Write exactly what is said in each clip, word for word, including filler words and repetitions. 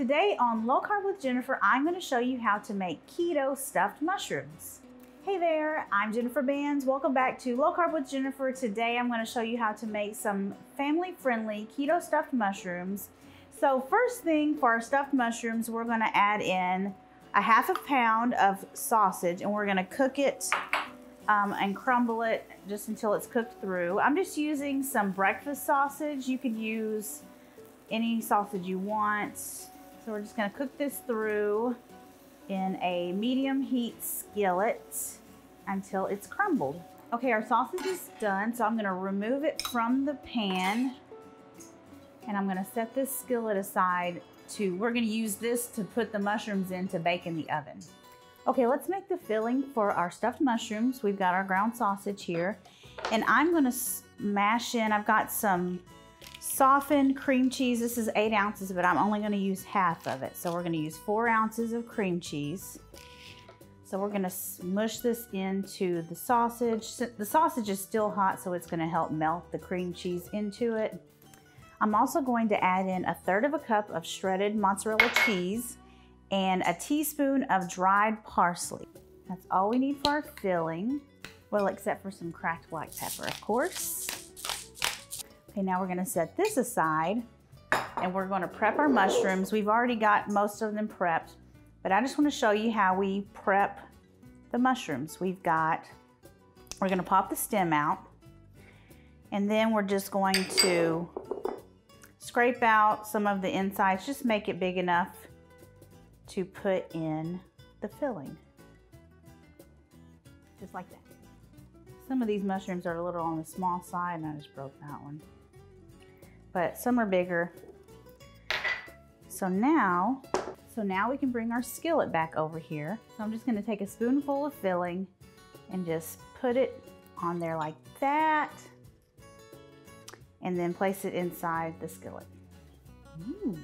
Today on Low Carb with Jennifer, I'm going to show you how to make keto stuffed mushrooms. Hey there, I'm Jennifer Banz. Welcome back to Low Carb with Jennifer. Today I'm going to show you how to make some family-friendly keto stuffed mushrooms. So first thing for our stuffed mushrooms, we're going to add in a half a pound of sausage, and we're going to cook it Um, and crumble it just until it's cooked through. I'm just using some breakfast sausage. You could use any sausage you want. So we're just gonna cook this through in a medium heat skillet until it's crumbled. Okay, our sausage is done, so I'm gonna remove it from the pan, and I'm gonna set this skillet aside to, we're gonna use this to put the mushrooms in to bake in the oven. Okay, let's make the filling for our stuffed mushrooms. We've got our ground sausage here, and I'm gonna mash in, I've got some softened cream cheese. This is eight ounces, but I'm only gonna use half of it. So we're gonna use four ounces of cream cheese. So we're gonna mush this into the sausage. The sausage is still hot, so it's gonna help melt the cream cheese into it. I'm also going to add in a third of a cup of shredded mozzarella cheese and a teaspoon of dried parsley. That's all we need for our filling. Well, except for some cracked black pepper, of course. Okay, now we're gonna set this aside, and we're gonna prep our mushrooms. We've already got most of them prepped, but I just wanna show you how we prep the mushrooms. We've got, we're gonna pop the stem out, and then we're just going to scrape out some of the insides, just make it big enough to put in the filling, just like that. Some of these mushrooms are a little on the small side, and I just broke that one, but some are bigger. So now, so now we can bring our skillet back over here. So I'm just gonna take a spoonful of filling and just put it on there like that, and then place it inside the skillet. Ooh.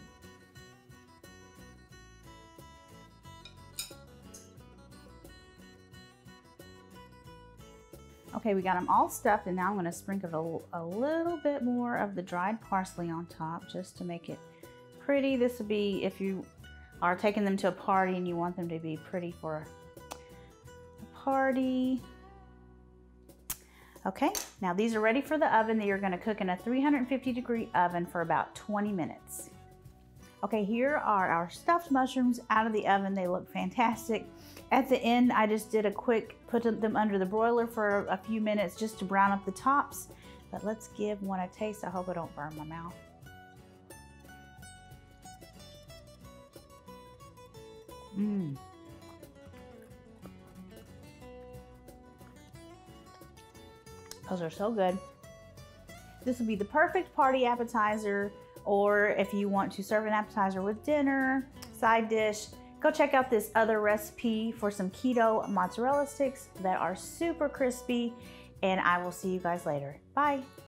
Okay, we got them all stuffed, and now I'm gonna sprinkle a, a little bit more of the dried parsley on top just to make it pretty. This would be if you are taking them to a party and you want them to be pretty for a party. Okay, now these are ready for the oven. That you're gonna cook in a three hundred fifty degree oven for about twenty minutes. Okay, here are our stuffed mushrooms out of the oven. They look fantastic. At the end, I just did a quick, put them under the broiler for a few minutes just to brown up the tops. But let's give one a taste. I hope I don't burn my mouth. Mmm. Those are so good. This would be the perfect party appetizer, or if you want to serve an appetizer with dinner, side dish. Go check out this other recipe for some keto mozzarella sticks that are super crispy, and I will see you guys later. Bye.